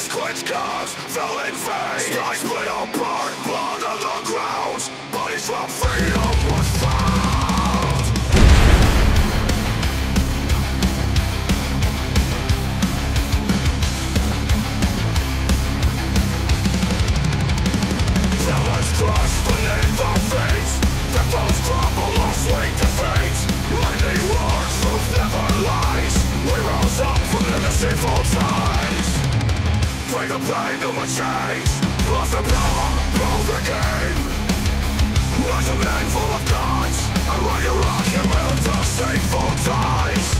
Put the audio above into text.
squid calves fell in vain. I split apart, blood on the ground. Bodies from freedom was found. Pillars crush beneath the feet. The foes crumble of sweet defeat. Mighty wars, truth never lies. We rose up from the deceitful times. Pray the pain that would change. Lost the power, broke the game. Rise a man full of guns. And when you rock, you will the shameful ties.